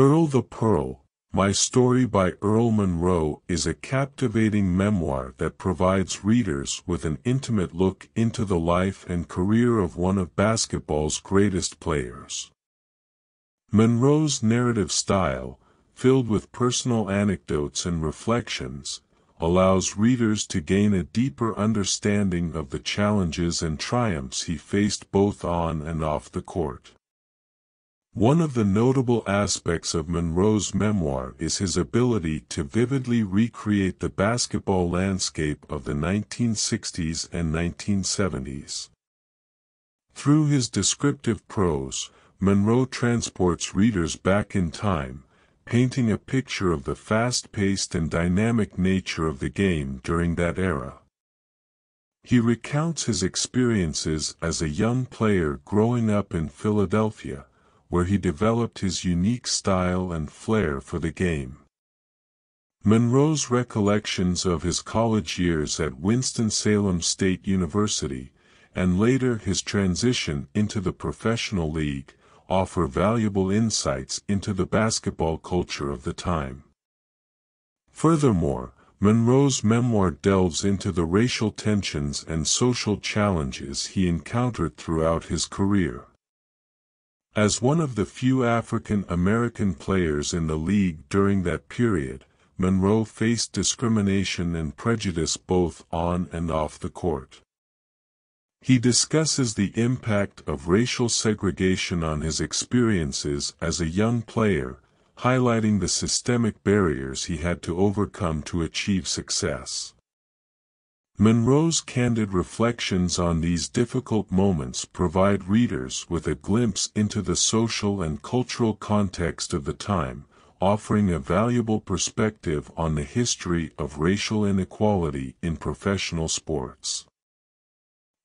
Earl the Pearl, My Story by Earl Monroe is a captivating memoir that provides readers with an intimate look into the life and career of one of basketball's greatest players. Monroe's narrative style, filled with personal anecdotes and reflections, allows readers to gain a deeper understanding of the challenges and triumphs he faced both on and off the court. One of the notable aspects of Monroe's memoir is his ability to vividly recreate the basketball landscape of the 1960s and 1970s. Through his descriptive prose, Monroe transports readers back in time, painting a picture of the fast-paced and dynamic nature of the game during that era. He recounts his experiences as a young player growing up in Philadelphia, where he developed his unique style and flair for the game. Monroe's recollections of his college years at Winston-Salem State University, and later his transition into the professional league, offer valuable insights into the basketball culture of the time. Furthermore, Monroe's memoir delves into the racial tensions and social challenges he encountered throughout his career. As one of the few African-American players in the league during that period, Monroe faced discrimination and prejudice both on and off the court. He discusses the impact of racial segregation on his experiences as a young player, highlighting the systemic barriers he had to overcome to achieve success. Monroe's candid reflections on these difficult moments provide readers with a glimpse into the social and cultural context of the time, offering a valuable perspective on the history of racial inequality in professional sports.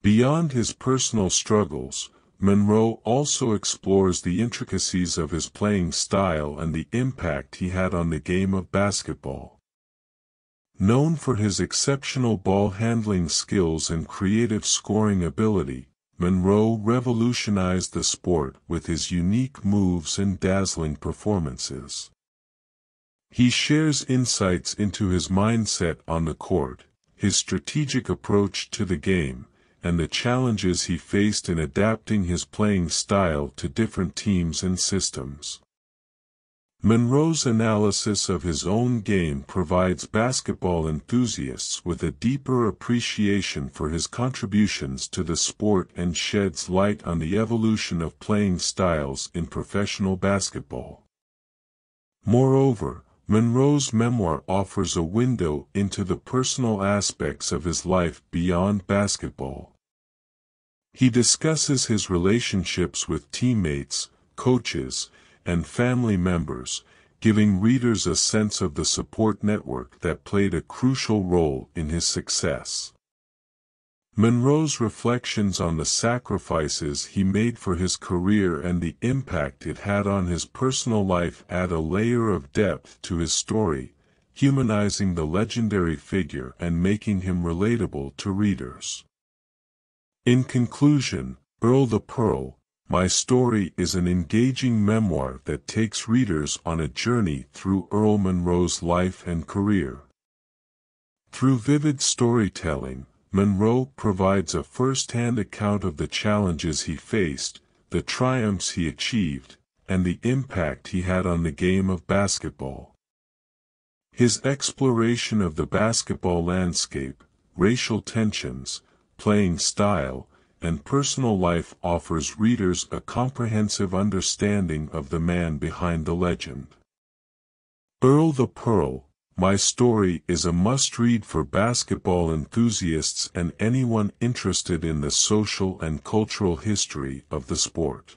Beyond his personal struggles, Monroe also explores the intricacies of his playing style and the impact he had on the game of basketball. Known for his exceptional ball handling skills and creative scoring ability, Monroe revolutionized the sport with his unique moves and dazzling performances. He shares insights into his mindset on the court, his strategic approach to the game, and the challenges he faced in adapting his playing style to different teams and systems. Monroe's analysis of his own game provides basketball enthusiasts with a deeper appreciation for his contributions to the sport and sheds light on the evolution of playing styles in professional basketball. Moreover, Monroe's memoir offers a window into the personal aspects of his life beyond basketball. He discusses his relationships with teammates, coaches, and family members, giving readers a sense of the support network that played a crucial role in his success. Monroe's reflections on the sacrifices he made for his career and the impact it had on his personal life add a layer of depth to his story, humanizing the legendary figure and making him relatable to readers. In conclusion, Earl the Pearl, My Story is an engaging memoir that takes readers on a journey through Earl Monroe's life and career. Through vivid storytelling, Monroe provides a first-hand account of the challenges he faced, the triumphs he achieved, and the impact he had on the game of basketball. His exploration of the basketball landscape, racial tensions, playing style, and personal life offers readers a comprehensive understanding of the man behind the legend. Earl the Pearl, My Story is a must-read for basketball enthusiasts and anyone interested in the social and cultural history of the sport.